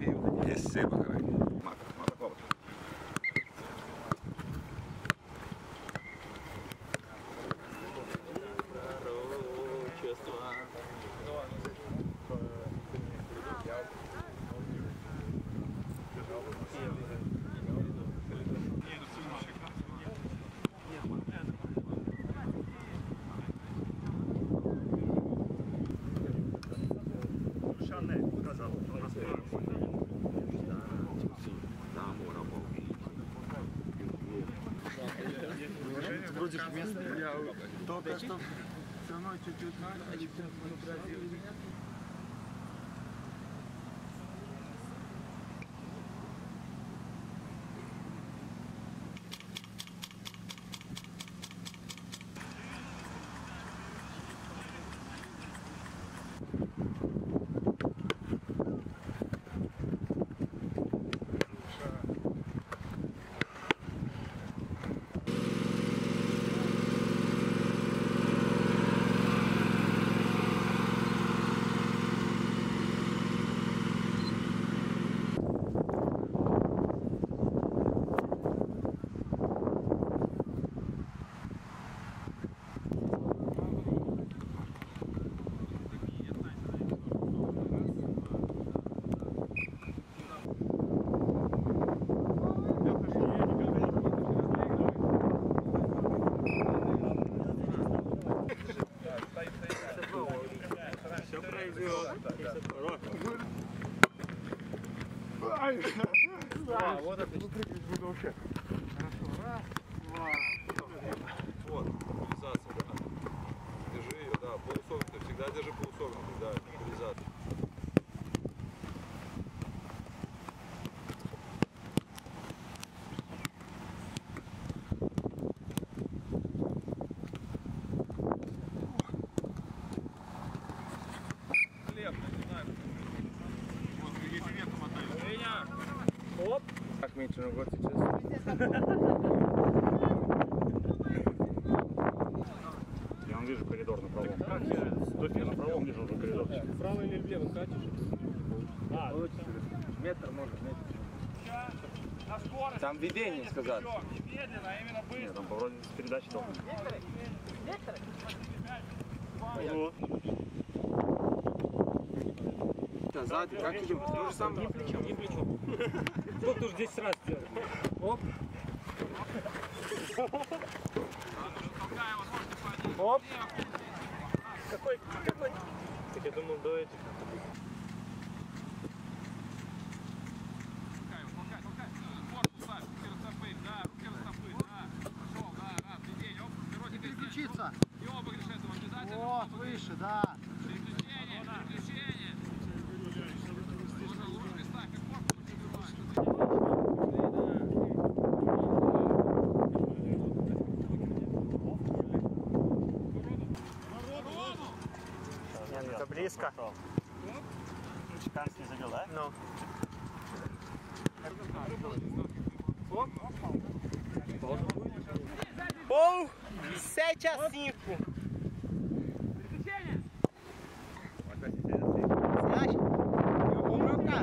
Юрию есть сын Макарай. Макарай. Я только что все равно чуть-чуть начали. Да, вот отлично. Буду вообще. Хорошо. Раз, два. Вот, стабилизация. Держи ее, да, полусогнутый. Всегда держи полусогнутый, да, стабилизация. Я вижу коридор на правом. Я на правом вижу уже коридор. Вправо или влево катишь? А, метр можно, метр. Там введение сказать. Нет, там вроде передачи дома. Сзади, как идем? То же самое. Не плечом, не плечом. Что ты уже 10 раз делаешь? Оп. Оп. Какой? Так я думал до этих. Переключиться. Вот, выше, да. Переключение, переключение. Близко. Чеканс не забил, да? Ну. Пол! 7-5! Приключение! Значит, рука!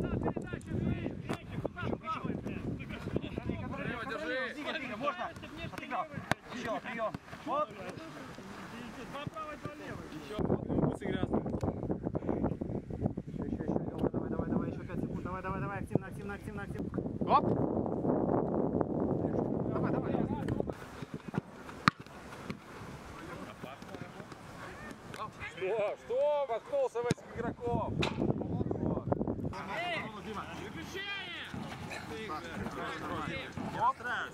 Передача, двери, третий, куда вправо? Лева, держи! Можно? Отыграл! Еще, прием! Вот! Два правой, два левой. Еще, бусы грязные. Еще, Лева, давай, еще 5 секунд. Давай, активно. Оп! Давай. Что? Воткнулся в этих игроков. Эй! Выключение! Оп! Хорошо!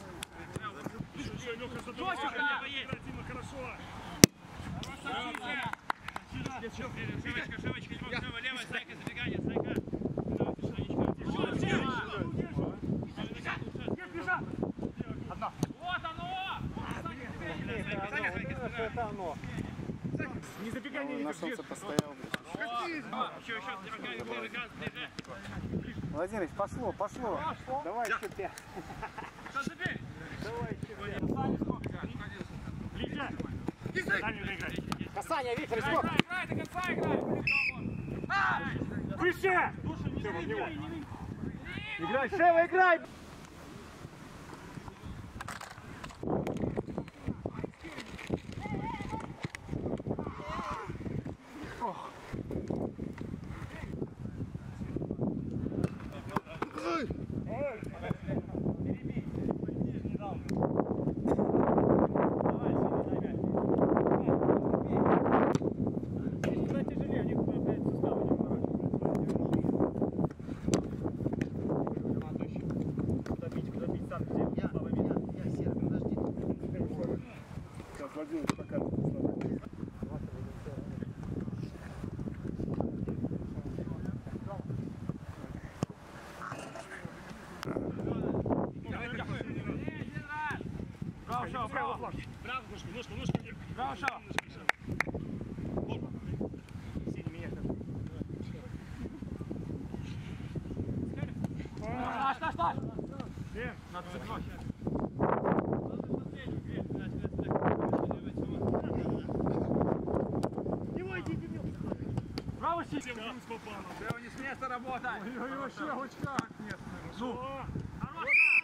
Шевочка, левая стайка, забегание, стайка. Одна. Вот оно! Это оно. Не забегание, не держи. Владимирович, пошло. Давай еще 5. Саня, Виктор, играй до конца, играй! Выше! Играй, Шева, играй! Работай! Ой, вообще, ручка! Нет, ну! Хорошо!